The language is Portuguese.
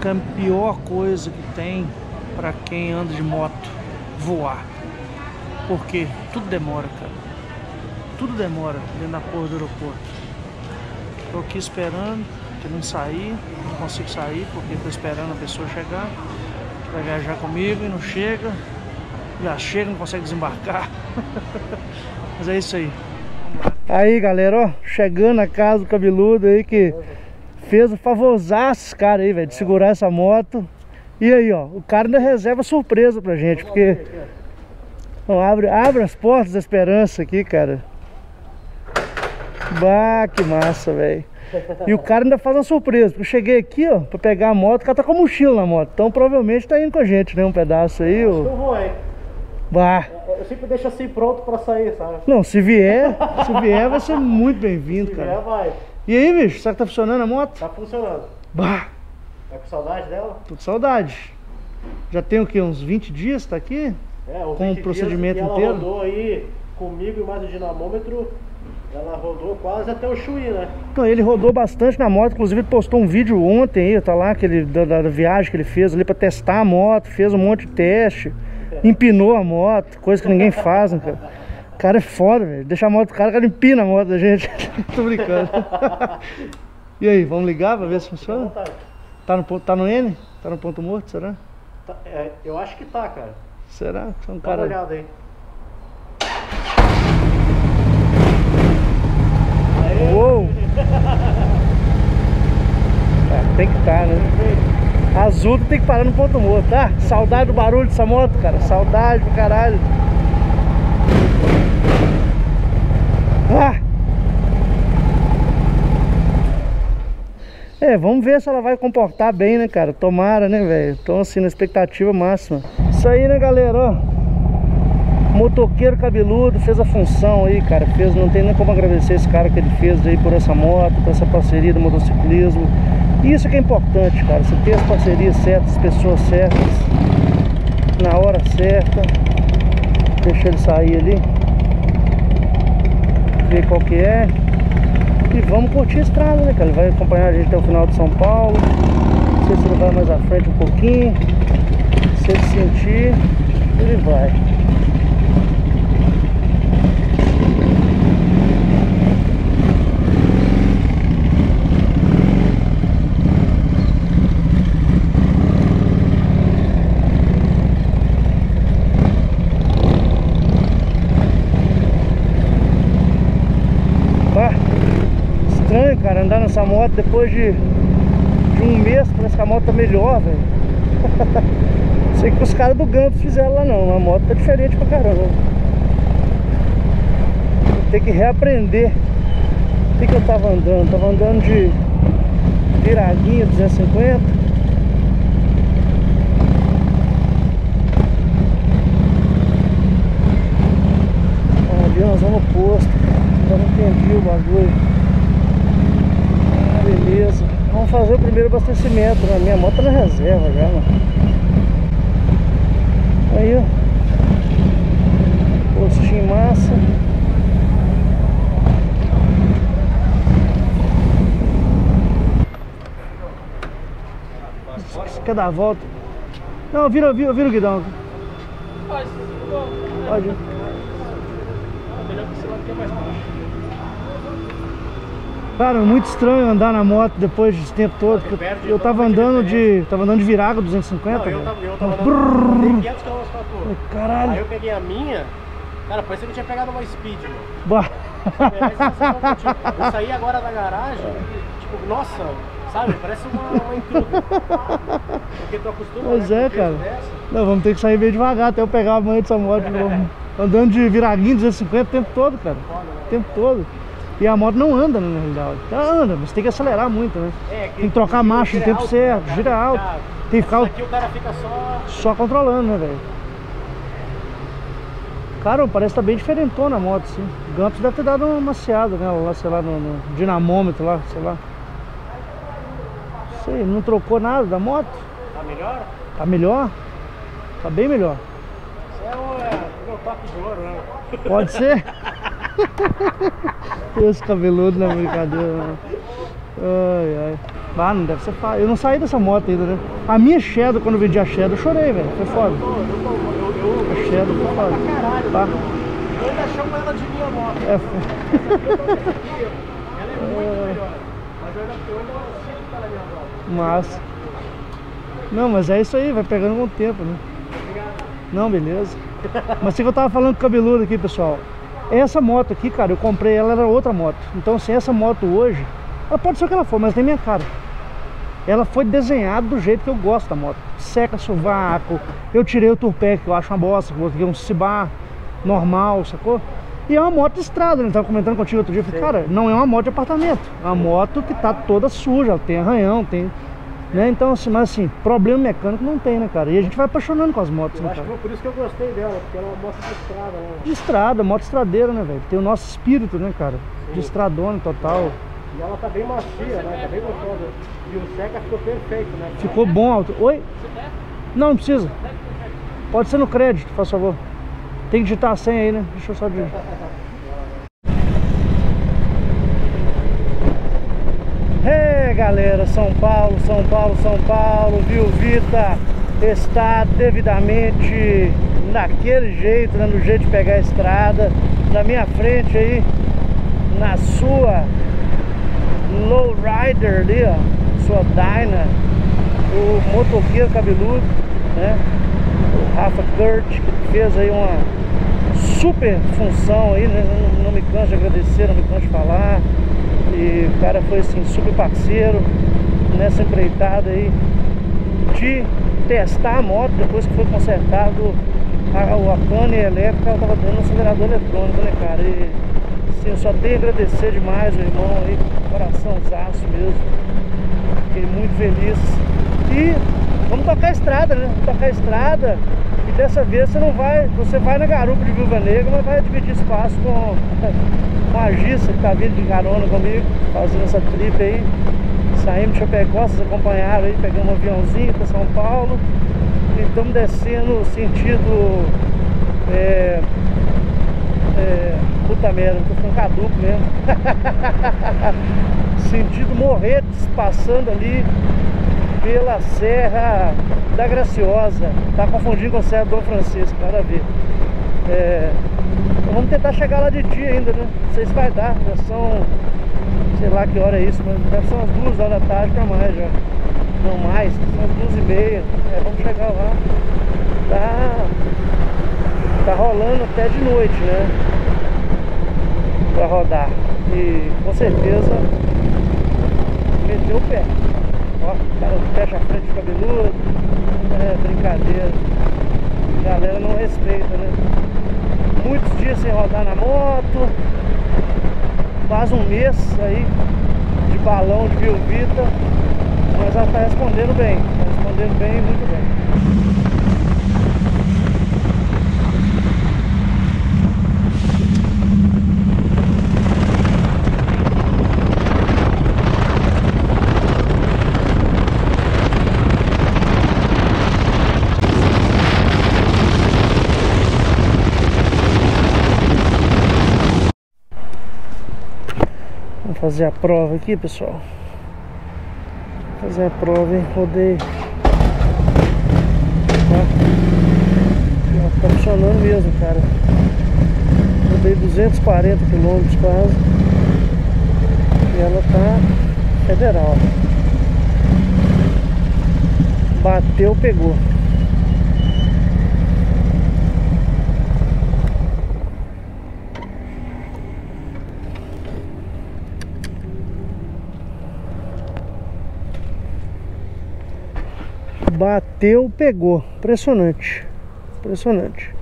que é a pior coisa que tem pra quem anda de moto, voar. Porque tudo demora, cara. Tudo demora dentro da porra do aeroporto. Tô aqui esperando, querendo sair, não consigo sair porque tô esperando a pessoa chegar, vai viajar comigo e não chega. Já chega, não consegue desembarcar. Mas é isso aí. Aí galera, ó, chegando na casa do cabeludo aí que fez o favorzaço, cara aí, velho, de segurar essa moto. E aí, ó, o cara ainda reserva surpresa pra gente, porque então, abre as portas da esperança aqui, cara. Bah, que massa, velho. E o cara ainda faz uma surpresa, porque eu cheguei aqui, ó, pra pegar a moto, o cara tá com a mochila na moto, então provavelmente tá indo com a gente, né, um pedaço aí, ó. Eu vou, hein? Bah. Eu sempre deixo assim pronto pra sair, sabe? Não, se vier vai ser muito bem-vindo, cara. Se vier, vai. E aí, bicho, será que tá funcionando a moto? Tá funcionando. Bah. Tá com saudade dela? Tô com saudade. Já tem o quê? Uns 20 dias que tá aqui? É, uns 20 dias. Com o procedimento inteiro? Ela rodou aí comigo e mais o dinamômetro. Ela rodou quase até o Chuí, né? Então, ele rodou bastante na moto, inclusive ele postou um vídeo ontem aí, tá lá, aquele, da viagem que ele fez ali pra testar a moto, fez um monte de teste, empinou a moto, coisa que ninguém faz, né, cara? O cara é foda, velho, deixa a moto do cara empina a moto da gente. Tô brincando. E aí, vamos ligar pra ver se funciona? Tá no N? Tá no ponto morto, será? Tá, é, eu acho que tá, cara. Será? Então, dá uma olhada aí. Uou. É, tem que estar, né? Azul tem que parar no ponto morto, tá? Saudade do barulho dessa moto, cara. Saudade do caralho. Ah. É, vamos ver se ela vai comportar bem, né, cara? Tomara, né, velho? Então, assim, na expectativa máxima. Isso aí, né, galera, ó. Motoqueiro cabeludo fez a função aí, cara. Fez, não tem nem como agradecer esse cara que ele fez aí por essa moto, por essa parceria do motociclismo. Isso que é importante, cara. Você ter as parcerias certas, as pessoas certas, na hora certa. Deixa ele sair ali, ver qual que é. E vamos curtir a estrada, né, cara? Ele vai acompanhar a gente até o final de São Paulo. Não sei se ele vai mais à frente um pouquinho. Se ele sentir, ele vai. Cara, andar nessa moto depois de um mês, parece que a moto tá melhor, velho. Não sei o que os caras do Gantos fizeram lá não, a moto tá diferente pra caramba. Tem que reaprender o que eu tava andando. Tava andando de viraguinha 250. Ali nós vamos no posto, cara. Eu não entendi o bagulho. Beleza, vamos fazer o primeiro abastecimento, né? Minha moto tá na reserva já, mano. Aí, ó. Postinho massa. Você quer dar a volta? Não, vira o guidão. Pode. Melhor que esse lado que é mais baixo. Cara, muito estranho andar na moto depois desse tempo todo. Eu tava andando de virago 250. Não, eu tava andando 500 km por hora. Caralho. Aí eu peguei a minha. Cara, parece que eu tinha pegado uma speed, mano. Bah. Eu saí agora da garagem, tipo, nossa, sabe? Parece uma intruda. Porque tu acostuma. Pois é, cara. Não, vamos ter que sair bem devagar até eu pegar a manha dessa moto. Andando de viraguinho 250 o tempo todo, cara. O tempo todo. E a moto não anda, na realidade. Ela anda, mas tem que acelerar muito, né? É, tem que trocar a marcha no tempo certo, cara, gira alto. Tem que ficar... Aqui o cara fica só controlando, né, velho? Cara, parece que tá bem diferentona a moto, assim. O Gantos deve ter dado uma maciada, né? Lá, sei lá, no dinamômetro lá, sei lá. Não sei, não trocou nada da moto. Tá melhor? Tá melhor? Tá bem melhor. Isso é o meu toque de ouro, né? Pode ser? Esse cabeludo na brincadeira, mano. Ai, ai. Ah, não deve ser fácil. Eu não saí dessa moto ainda, né? A minha Shadow, quando eu vendi a Shadow, eu chorei, velho. Foi foda. A Shadow, foi foda. Tá. Eu ainda chamo ela de minha moto. É, foda. Ela é muito melhor. Mas eu ainda sempre tá na minha moto. Massa. Não, mas é isso aí, vai pegando algum tempo, né? Não, beleza. Mas assim que eu tava falando com o cabeludo aqui, pessoal. Essa moto aqui, cara, eu comprei ela, era outra moto. Então, se essa moto hoje, ela pode ser o que ela for, mas nem minha cara. Ela foi desenhada do jeito que eu gosto da moto. Seca sovaco, eu tirei o turpé, que eu acho uma bosta, coloquei um cibar normal, sacou? E é uma moto de estrada, né? Tava comentando contigo outro dia, eu falei, cara, não é uma moto de apartamento. É uma moto que tá toda suja, tem arranhão, tem... Né? Então, assim, mas assim, problema mecânico não tem, né, cara? E a gente vai apaixonando com as motos, eu né, acho cara? Que por isso que eu gostei dela, porque ela é uma moto de estrada, né? De estrada, moto estradeira, né, velho? Tem o nosso espírito, né, cara? Sim. De estradona total. É. E ela tá bem macia, né? Tá bem gostosa. E o seca ficou perfeito, né? Ficou bom, alto. Oi? Não, não precisa. Pode ser no crédito, por favor. Tem que digitar a senha aí, né? Deixa eu só digitar. Galera, São Paulo, São Paulo, São Paulo, viu? Vita está devidamente daquele jeito, né? No jeito de pegar a estrada. Na minha frente aí, na sua Lowrider ali, ó, sua Dyna, o motoqueiro cabeludo, né? O Rafa Kurt, que fez aí uma super função aí, né? Não me canso de agradecer, não me canso de falar. E o cara foi assim, super parceiro nessa empreitada aí de testar a moto. Depois que foi consertado a pane elétrica, ela tava dando um acelerador eletrônico, né, cara? E assim, eu só tenho a agradecer demais o irmão aí, coraçãozaço mesmo. Fiquei muito feliz. E vamos tocar a estrada, né? Vamos tocar a estrada. E dessa vez você não vai, você vai na garupa de Viúva Negra, mas vai dividir espaço com Magista, que tá vindo de carona comigo, fazendo essa trip aí. Saímos de Chapecó, vocês acompanharam aí, pegamos um aviãozinho para São Paulo e estamos descendo sentido puta merda, tô ficando caduco mesmo. Sentido Morretes, passando ali pela Serra da Graciosa. Tá confundindo com a Serra do Dom Francisco, nada a ver. Vamos tentar chegar lá de dia ainda, né? Não sei se vai dar, já são, sei lá que hora é isso, mas deve ser umas 2 horas da tarde pra mais já. Não mais, são as 2h30. Vamos chegar lá. Tá rolando até de noite, né? Pra rodar. E com certeza meteu o pé. Ó, o cara fecha a frente do cabeludo. É brincadeira. A galera não respeita, né? Muitos dias sem rodar na moto, quase um mês aí de balão de Viúvita, mas ela tá respondendo bem e muito bem. Fazer a prova aqui, pessoal. Fazer a prova, hein? Rodei. Tá funcionando mesmo, cara. Rodei 240 km quase. E ela tá federal. Bateu, pegou. Bateu, pegou. Impressionante. Impressionante.